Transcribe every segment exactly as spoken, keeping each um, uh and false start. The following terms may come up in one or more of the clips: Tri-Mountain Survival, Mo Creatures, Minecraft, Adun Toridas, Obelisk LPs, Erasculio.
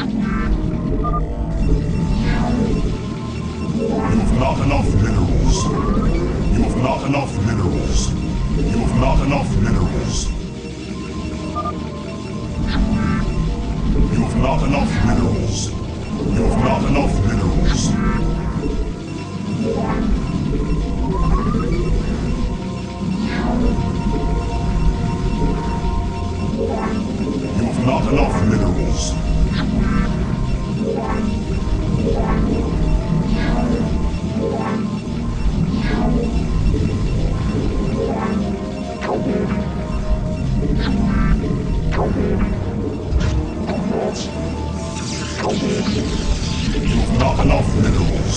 have not enough minerals. You have not enough minerals. You have not enough minerals. You have not enough minerals. You have not enough minerals. You have not enough minerals. You have not enough minerals. You have not enough minerals.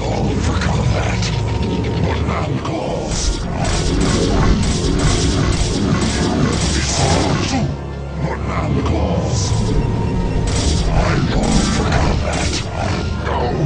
long for combat. Go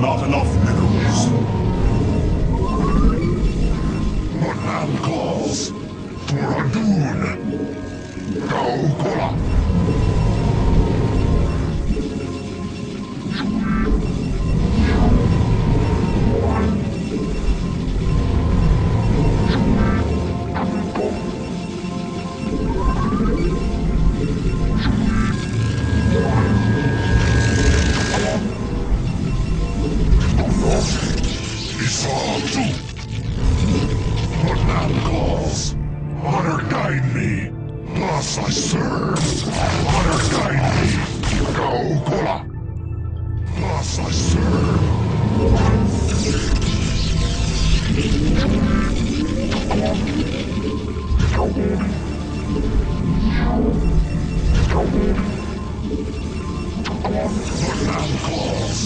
not enough minnows. Mudman calls for Adun. Go, Kola. I serve. Honor guide me. Go, Kola. Thus I serve. The man calls.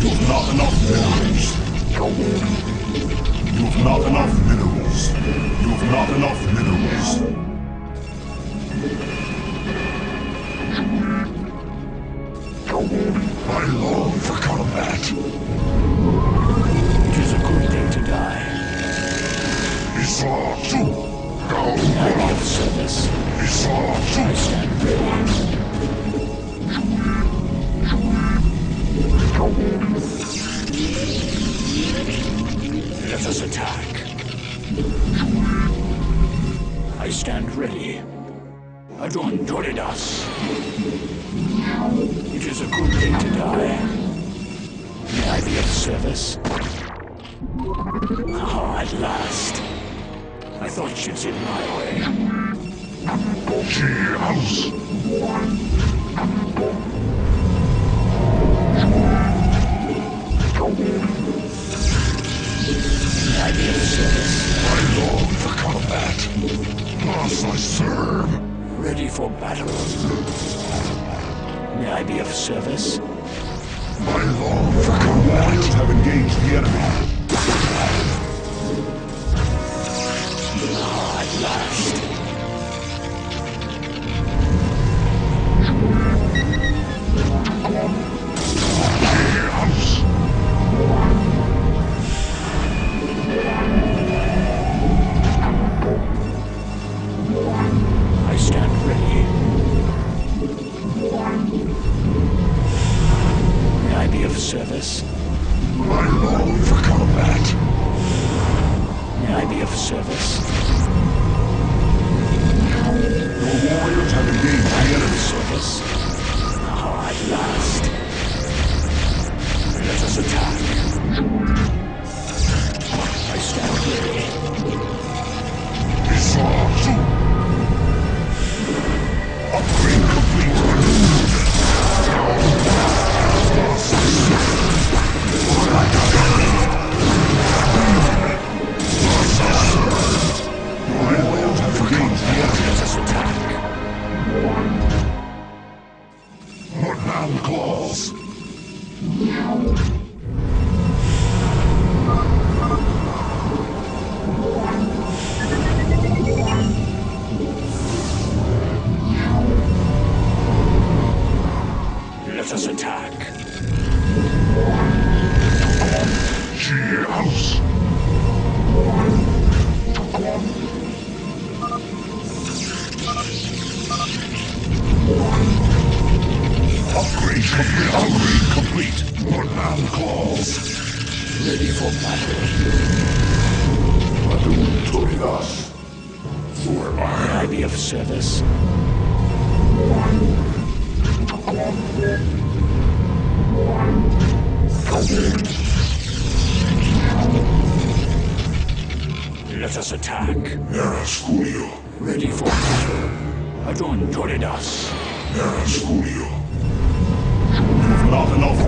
You've not enough minerals. You've not enough minerals. You've not enough minerals. You've not enough minerals. I long for combat. It is a good day to die. Isaw two. Go of service. Isaw two. I stand ready. Let us attack. I stand ready. Adun Toridas. It is a good thing to die. May I be of service? Ah, oh, at last. I thought she's in my way. She house. I need service. I long for combat. Thus I serve. Ready for battle. May I be of service? I long for combat. You have engaged the enemy. Ah, at last. Service. I long for combat. May I be of service? Your warriors have engaged the enemy. Service. Ah, at last. Let us attack. I stand ready. Isaw two. Upgrade complete. Claws. Let us attack. Cheers. Upgrade complete. Upgrade complete. Mudman calls. Ready for battle. Adun Toridas. Who am I? May I be of service? Let us attack. Erasculio. Ready for battle. Adun Toridas. Erasculio. Not enough.